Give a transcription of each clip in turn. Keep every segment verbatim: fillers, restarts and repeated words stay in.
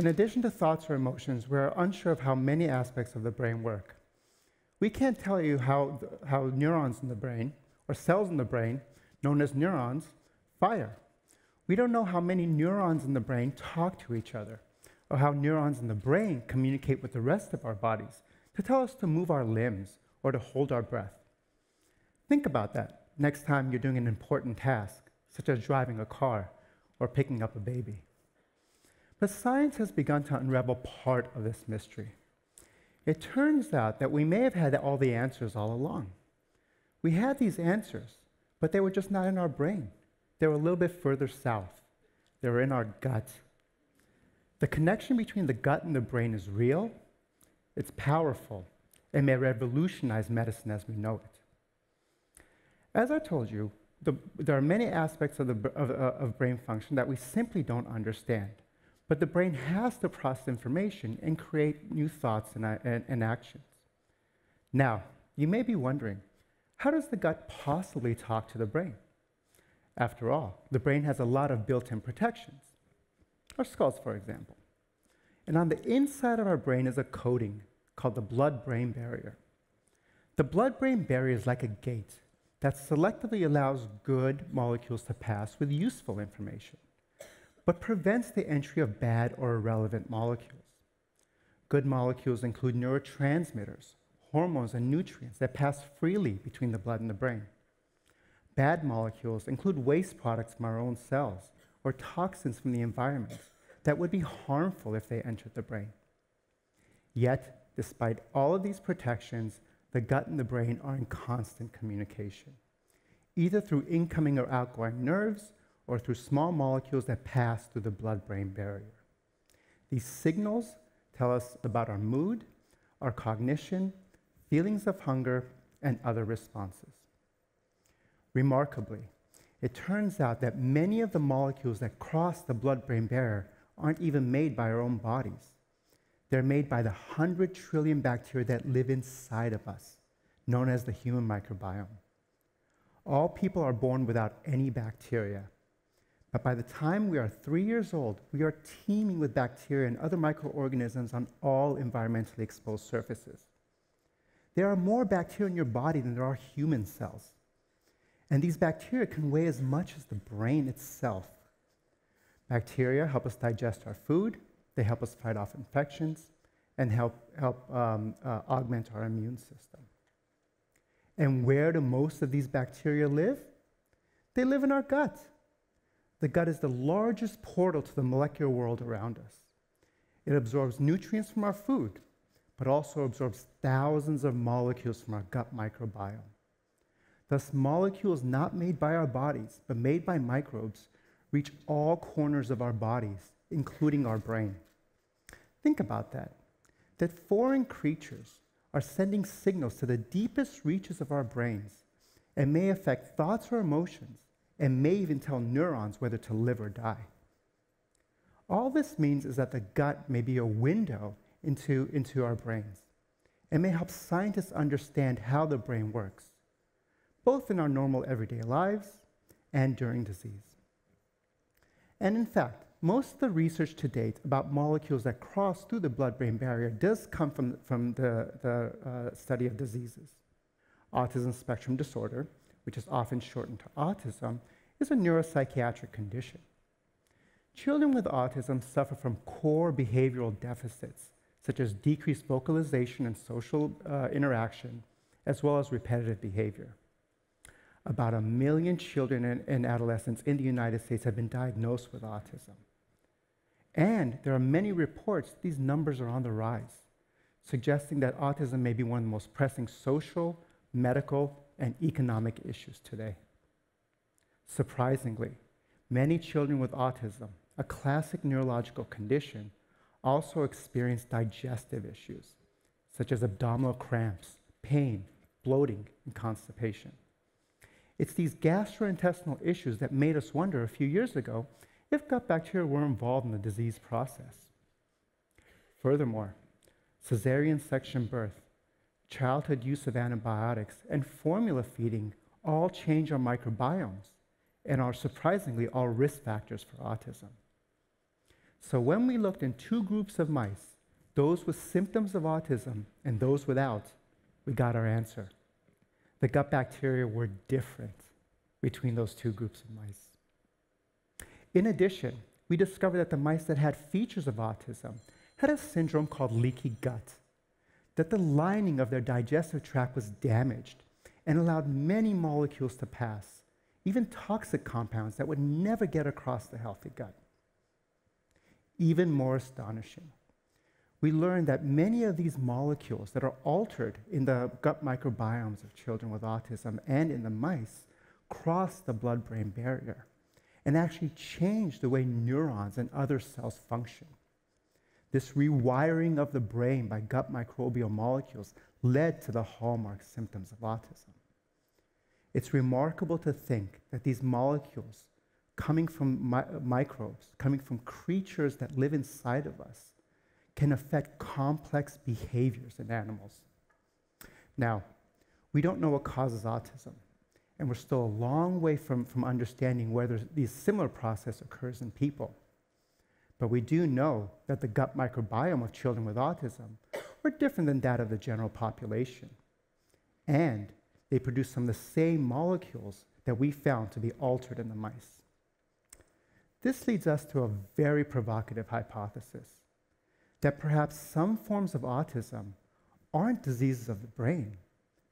In addition to thoughts or emotions, we are unsure of how many aspects of the brain work. We can't tell you how, how neurons in the brain, or cells in the brain, known as neurons, fire. We don't know how many neurons in the brain talk to each other, or how neurons in the brain communicate with the rest of our bodies to tell us to move our limbs or to hold our breath. Think about that next time you're doing an important task, such as driving a car or picking up a baby. But science has begun to unravel part of this mystery. It turns out that we may have had all the answers all along. We had these answers, but they were just not in our brain. They were a little bit further south. They were in our gut. The connection between the gut and the brain is real, it's powerful, and may revolutionize medicine as we know it. As I told you, the, there are many aspects of, the, of, uh, of brain function that we simply don't understand. But the brain has to process information and create new thoughts and, and, and actions. Now, you may be wondering, how does the gut possibly talk to the brain? After all, the brain has a lot of built-in protections. Our skulls, for example. And on the inside of our brain is a coating called the blood-brain barrier. The blood-brain barrier is like a gate that selectively allows good molecules to pass with useful information, but prevents the entry of bad or irrelevant molecules. Good molecules include neurotransmitters, hormones, and nutrients that pass freely between the blood and the brain. Bad molecules include waste products from our own cells or toxins from the environment that would be harmful if they entered the brain. Yet, despite all of these protections, the gut and the brain are in constant communication, either through incoming or outgoing nerves, or through small molecules that pass through the blood-brain barrier. These signals tell us about our mood, our cognition, feelings of hunger, and other responses. Remarkably, it turns out that many of the molecules that cross the blood-brain barrier aren't even made by our own bodies. They're made by the hundred trillion bacteria that live inside of us, known as the human microbiome. All people are born without any bacteria. But by the time we are three years old, we are teeming with bacteria and other microorganisms on all environmentally exposed surfaces. There are more bacteria in your body than there are human cells. And these bacteria can weigh as much as the brain itself. Bacteria help us digest our food, they help us fight off infections, and help, help um, uh, augment our immune system. And where do most of these bacteria live? They live in our gut. The gut is the largest portal to the molecular world around us. It absorbs nutrients from our food, but also absorbs thousands of molecules from our gut microbiome. Thus, molecules not made by our bodies, but made by microbes, reach all corners of our bodies, including our brain. Think about that, that foreign creatures are sending signals to the deepest reaches of our brains and may affect thoughts or emotions, and may even tell neurons whether to live or die. All this means is that the gut may be a window into, into our brains. It may help scientists understand how the brain works, both in our normal everyday lives and during disease. And in fact, most of the research to date about molecules that cross through the blood-brain barrier does come from, from the, the uh, study of diseases. Autism spectrum disorder, which is often shortened to autism, is a neuropsychiatric condition. Children with autism suffer from core behavioral deficits, such as decreased vocalization and social uh, interaction, as well as repetitive behavior. About a million children and, and adolescents in the United States have been diagnosed with autism. And there are many reports, these numbers are on the rise, suggesting that autism may be one of the most pressing social, medical, and economic issues today. Surprisingly, many children with autism, a classic neurological condition, also experience digestive issues, such as abdominal cramps, pain, bloating, and constipation. It's these gastrointestinal issues that made us wonder a few years ago if gut bacteria were involved in the disease process. Furthermore, cesarean section birth, childhood use of antibiotics, and formula feeding all change our microbiomes and are surprisingly all risk factors for autism. So when we looked in two groups of mice, those with symptoms of autism and those without, we got our answer. The gut bacteria were different between those two groups of mice. In addition, we discovered that the mice that had features of autism had a syndrome called leaky gut, that the lining of their digestive tract was damaged and allowed many molecules to pass, even toxic compounds that would never get across the healthy gut. Even more astonishing, we learned that many of these molecules that are altered in the gut microbiomes of children with autism and in the mice cross the blood-brain barrier and actually change the way neurons and other cells function. This rewiring of the brain by gut microbial molecules led to the hallmark symptoms of autism. It's remarkable to think that these molecules coming from mi microbes, coming from creatures that live inside of us, can affect complex behaviors in animals. Now, we don't know what causes autism, and we're still a long way from, from understanding whether these similar process occurs in people. But we do know that the gut microbiome of children with autism are different than that of the general population. And they produce some of the same molecules that we found to be altered in the mice. This leads us to a very provocative hypothesis, that perhaps some forms of autism aren't diseases of the brain.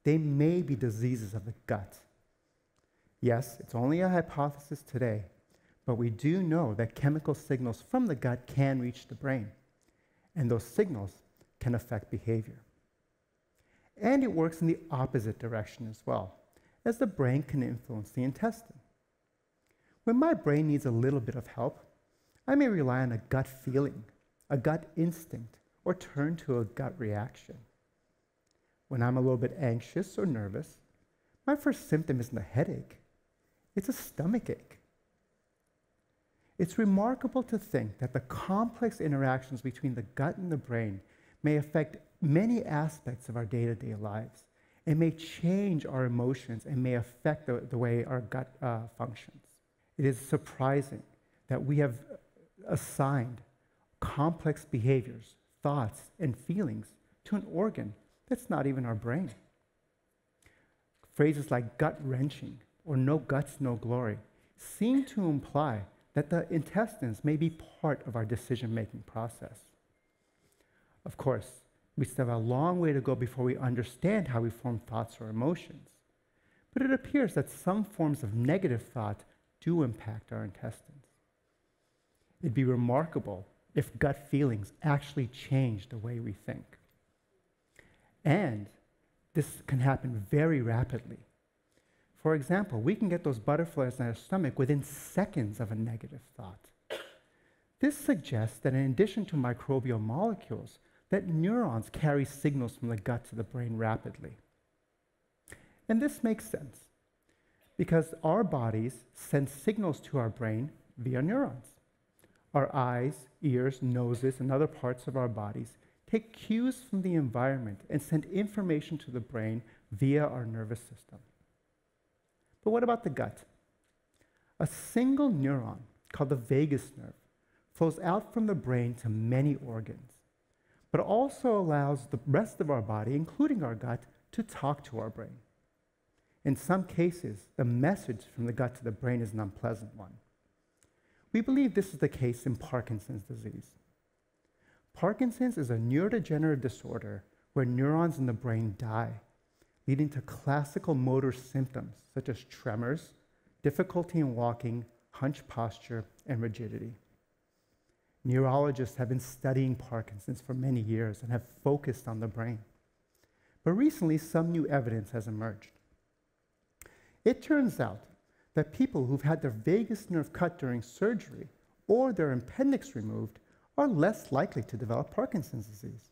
They may be diseases of the gut. Yes, it's only a hypothesis today, but we do know that chemical signals from the gut can reach the brain, and those signals can affect behavior. And it works in the opposite direction as well, as the brain can influence the intestine. When my brain needs a little bit of help, I may rely on a gut feeling, a gut instinct, or turn to a gut reaction. When I'm a little bit anxious or nervous, my first symptom isn't a headache, it's a stomach ache. It's remarkable to think that the complex interactions between the gut and the brain may affect many aspects of our day-to-day lives. It may change our emotions and may affect the, the way our gut uh, functions. It is surprising that we have assigned complex behaviors, thoughts, and feelings to an organ that's not even our brain. Phrases like gut-wrenching or no guts, no glory seem to imply that the intestines may be part of our decision-making process. Of course, we still have a long way to go before we understand how we form thoughts or emotions, but it appears that some forms of negative thought do impact our intestines. It'd be remarkable if gut feelings actually change the way we think. And this can happen very rapidly. For example, we can get those butterflies in our stomach within seconds of a negative thought. This suggests that in addition to microbial molecules, that neurons carry signals from the gut to the brain rapidly. And this makes sense, because our bodies send signals to our brain via neurons. Our eyes, ears, noses, and other parts of our bodies take cues from the environment and send information to the brain via our nervous system. But what about the gut? A single neuron, called the vagus nerve, flows out from the brain to many organs, but also allows the rest of our body, including our gut, to talk to our brain. In some cases, the message from the gut to the brain is an unpleasant one. We believe this is the case in Parkinson's disease. Parkinson's is a neurodegenerative disorder where neurons in the brain die, leading to classical motor symptoms such as tremors, difficulty in walking, hunch posture, and rigidity. Neurologists have been studying Parkinson's for many years and have focused on the brain. But recently, some new evidence has emerged. It turns out that people who've had their vagus nerve cut during surgery or their appendix removed are less likely to develop Parkinson's disease.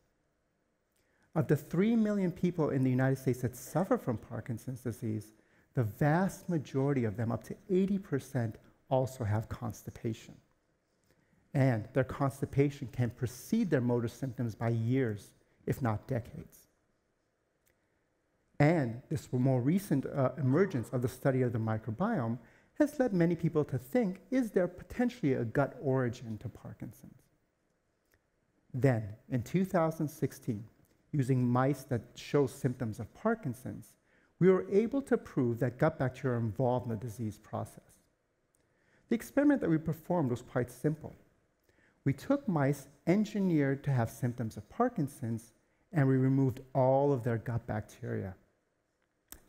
Of the three million people in the United States that suffer from Parkinson's disease, the vast majority of them, up to eighty percent, also have constipation. And their constipation can precede their motor symptoms by years, if not decades. And this more recent uh, emergence of the study of the microbiome has led many people to think, is there potentially a gut origin to Parkinson's? Then, in two thousand sixteen, using mice that show symptoms of Parkinson's, we were able to prove that gut bacteria are involved in the disease process. The experiment that we performed was quite simple. We took mice engineered to have symptoms of Parkinson's, and we removed all of their gut bacteria,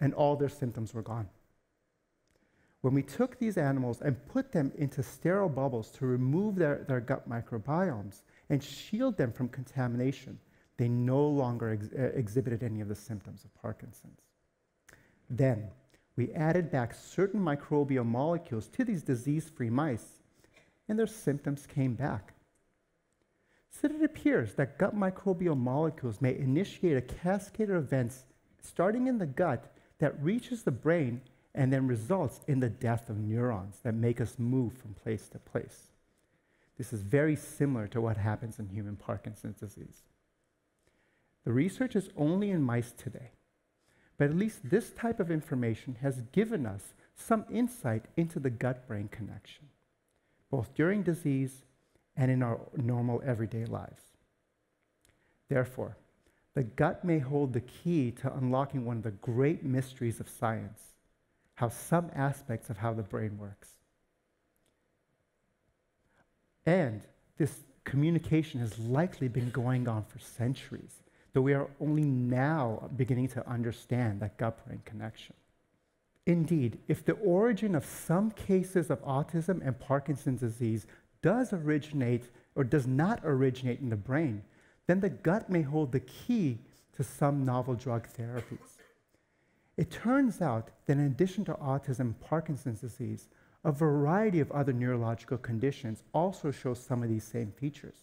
and all their symptoms were gone. When we took these animals and put them into sterile bubbles to remove their, their gut microbiomes and shield them from contamination, they no longer ex exhibited any of the symptoms of Parkinson's. Then, we added back certain microbial molecules to these disease-free mice, and their symptoms came back. So it appears that gut microbial molecules may initiate a cascade of events starting in the gut that reaches the brain and then results in the death of neurons that make us move from place to place. This is very similar to what happens in human Parkinson's disease. The research is only in mice today, but at least this type of information has given us some insight into the gut-brain connection, both during disease and in our normal everyday lives. Therefore, the gut may hold the key to unlocking one of the great mysteries of science, how some aspects of how the brain works. And this communication has likely been going on for centuries, though we are only now beginning to understand that gut-brain connection. Indeed, if the origin of some cases of autism and Parkinson's disease does originate or does not originate in the brain, then the gut may hold the key to some novel drug therapies. It turns out that in addition to autism and Parkinson's disease, a variety of other neurological conditions also show some of these same features.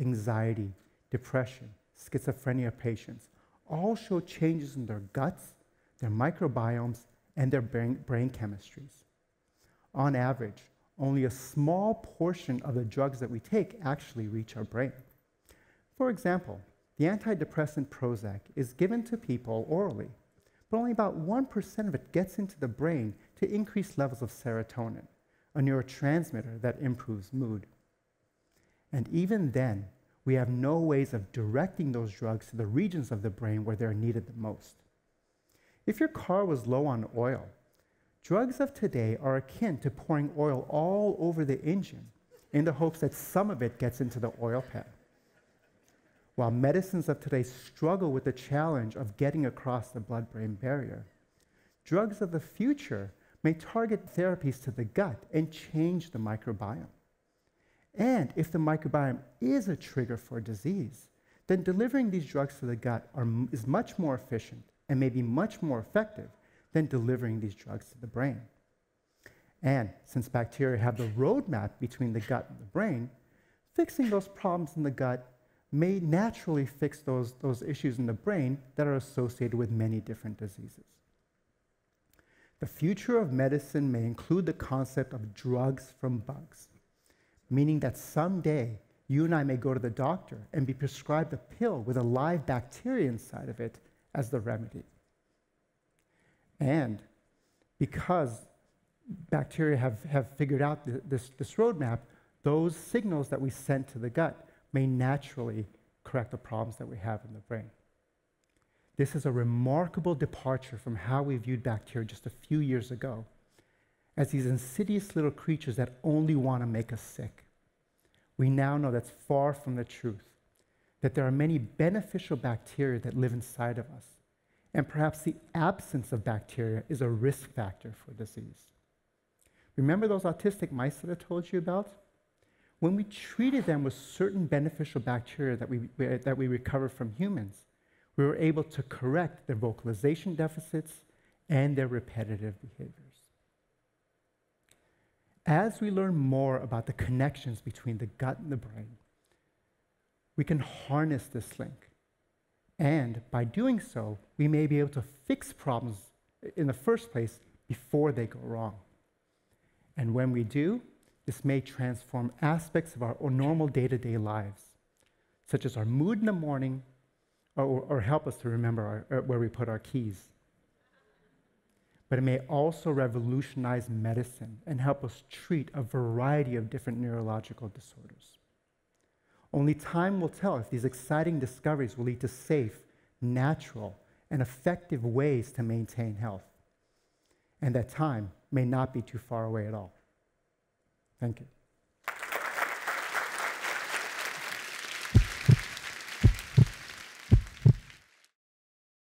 Anxiety, depression, schizophrenia patients all show changes in their guts, their microbiomes, and their brain, brain chemistries. On average, only a small portion of the drugs that we take actually reach our brain. For example, the antidepressant Prozac is given to people orally, but only about one percent of it gets into the brain to increase levels of serotonin, a neurotransmitter that improves mood. And even then, we have no ways of directing those drugs to the regions of the brain where they're needed the most. If your car was low on oil, drugs of today are akin to pouring oil all over the engine in the hopes that some of it gets into the oil pan. While medicines of today struggle with the challenge of getting across the blood-brain barrier, drugs of the future may target therapies to the gut and change the microbiome. And if the microbiome is a trigger for disease, then delivering these drugs to the gut are, is much more efficient and may be much more effective than delivering these drugs to the brain. And since bacteria have the roadmap between the gut and the brain, fixing those problems in the gut may naturally fix those, those issues in the brain that are associated with many different diseases. The future of medicine may include the concept of drugs from bugs, meaning that someday you and I may go to the doctor and be prescribed a pill with a live bacteria inside of it as the remedy. And because bacteria have, have figured out th this, this roadmap, those signals that we send to the gut may naturally correct the problems that we have in the brain. This is a remarkable departure from how we viewed bacteria just a few years ago, as these insidious little creatures that only want to make us sick. We now know that's far from the truth, that there are many beneficial bacteria that live inside of us, and perhaps the absence of bacteria is a risk factor for disease. Remember those autistic mice that I told you about? When we treated them with certain beneficial bacteria that we, that we recovered from humans, we were able to correct their vocalization deficits and their repetitive behaviors. As we learn more about the connections between the gut and the brain, we can harness this link. And by doing so, we may be able to fix problems in the first place before they go wrong. And when we do, this may transform aspects of our normal day-to-day lives, such as our mood in the morning, or, or help us to remember our, where we put our keys. But it may also revolutionize medicine and help us treat a variety of different neurological disorders. Only time will tell if these exciting discoveries will lead to safe, natural, and effective ways to maintain health. And that time may not be too far away at all. Thank you.